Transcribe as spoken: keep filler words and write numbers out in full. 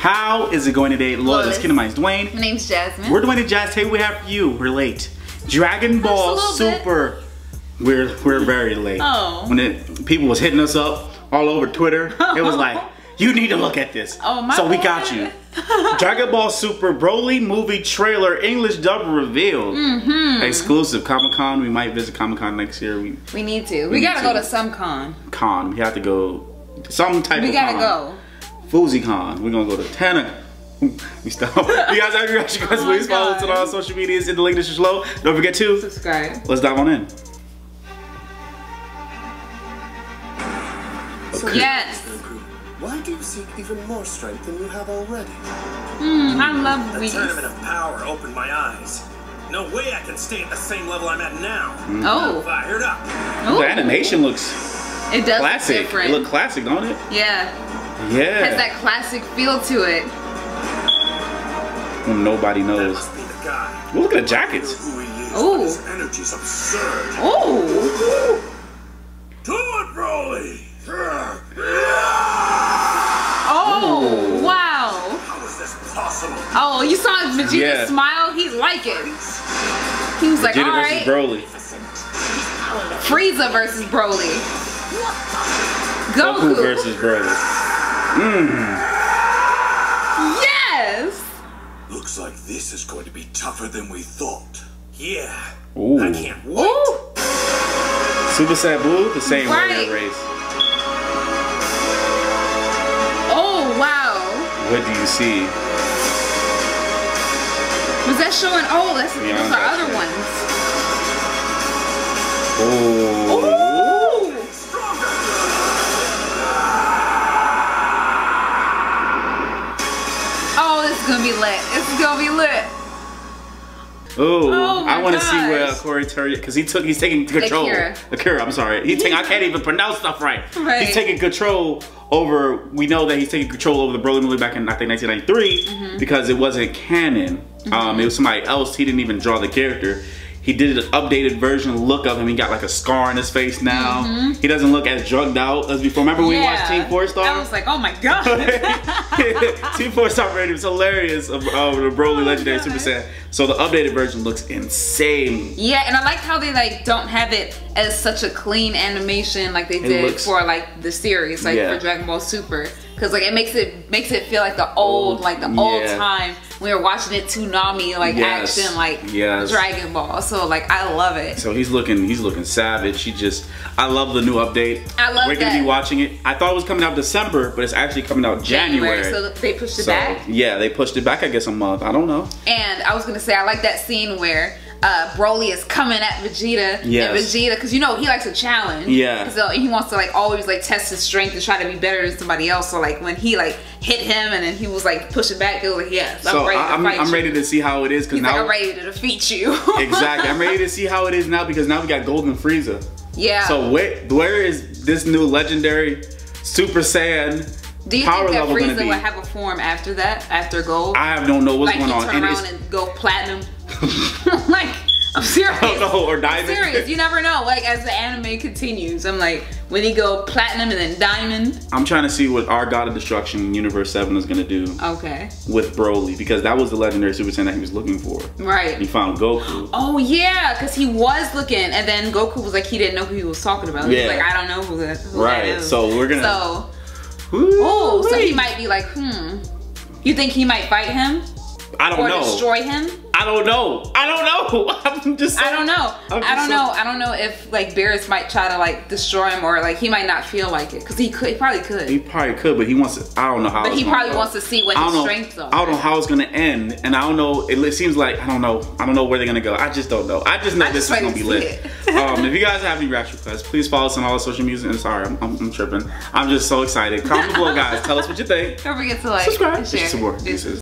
How is it going today? Lord, that's Kina Mize, Dwayne. My name's Jasmine. We're Dwayne and Jazz. Hey, we have for you. We're late. Dragon Ball Super. Bit. We're we're very late. Oh. When it, people was hitting us up all over Twitter, it was like, you need to look at this. Oh my. So we got you. Dragon Ball Super Broly movie trailer English dub revealed. Mm-hmm. Exclusive Comic Con. We might visit Comic Con next year. We we need to. We, we gotta to. go to some con. Con. We have to go. Some type we of. We gotta con. go. FoozyCon. We're gonna go to Tana. We stop. You guys, have you guys, you guys oh please follow us on all social medias in the link description below. Don't forget to subscribe. Let's dive on in. So okay. Yes. Why do you seek even more strength than you have already? Hmm, I love the tournament of power opened my eyes. No way I can stay at the same level I'm at now. Mm. Oh, fired up. Ooh. The animation looks. It does classic. Look different. It look classic, don't it? Yeah. Yeah. Has that classic feel to it. Well, nobody knows. That must be the guy. Well, look at the jackets. Oh. His energy's absurd. Oh. Do it, Broly. Oh, ooh. Wow. How is this possible? Oh, you saw Vegeta yeah. smile? He like it. He was Vegeta like, all right. Broly. Frieza versus Broly. Goku, Goku versus Broly. Mm. Yes. Looks like this is going to be tougher than we thought. Yeah. Ooh. I can't wait. Ooh. Super Saiyan Blue, the same right. warrior race. What do you see? Was that showing? Oh, that's the other ones. Oh. Oh, this is gonna be lit. It's gonna be lit. Ooh, oh, I want to see where uh, Corey Terry, because he took, he's taking control. Akira, Akira I'm sorry. He take, I can't even pronounce stuff right. right. He's taking control over. We know that he's taking control over the Broly movie back in I think nineteen ninety-three mm-hmm. because it wasn't canon. Mm-hmm. Um, it was somebody else. He didn't even draw the character. He did an updated version look of him. He got like a scar on his face now. Mm-hmm. He doesn't look as drugged out as before. Remember when yeah. we watched Team Four Star? I was like, oh my god. Team Four Star rated was hilarious of uh, the Broly oh Legendary Super Saiyan. So the updated version looks insane. Yeah, and I like how they like don't have it as such a clean animation like they it did looks, for like the series, like yeah. for Dragon Ball Super. Cause like it makes it makes it feel like the old, like the yeah. old time we were watching it Toonami like yes. action, like yes. Dragon Ball. So like I love it. So he's looking, he's looking savage. He just, I love the new update. I love it. We're that. gonna be watching it. I thought it was coming out December, but it's actually coming out January. January so they pushed it so, back. Yeah, they pushed it back. I guess a month. I don't know. And I was gonna say I like that scene where. Uh, Broly is coming at Vegeta yes. and Vegeta because you know he likes a challenge yeah so he wants to like always like test his strength and try to be better than somebody else so like when he like hit him and then he was like pushing back it was like yes I'm so ready to I'm, fight I'm you. ready to see how it is because now like, I'm ready to defeat you exactly I'm ready to see how it is now because now we got Golden Frieza yeah so where, where is this new legendary Super Saiyan Do you Power think that Frieza will have a form after that? After gold? I don't know what's like going on. Like turn around and go platinum. Like I'm serious. I don't know, or diamond. I'm serious. You never know. Like as the anime continues, I'm like, when he go platinum and then diamond. I'm trying to see what our God of Destruction Universe seven is gonna do. Okay. With Broly, because that was the legendary Super Saiyan that he was looking for. Right. He found Goku. Oh yeah, because he was looking, and then Goku was like, he didn't know who he was talking about. He yeah. was like, I don't know who that. Who right. That is. So we're gonna. So. Oh, so he might be like, hmm. You think he might fight him? I don't or know. Or destroy him? I don't know. I don't know. I'm just. Saying, I don't know. I'm I don't know. Saying. I don't know if like Beerus might try to like destroy him or like he might not feel like it because he could. He probably could. He probably could, but he wants to. I don't know how. But he probably wants to see what his know, strengths are. I don't know how it's gonna end, and I don't know. It seems like I don't know. I don't know where they're gonna go. I just don't know. I just know I this just is gonna be lit. um, if you guys have any reaction requests, please follow us on all the social media. And sorry, I'm, I'm, I'm tripping. I'm just so excited. Comment below, guys. Tell us what you think. Don't forget to like, subscribe, and share. Some more.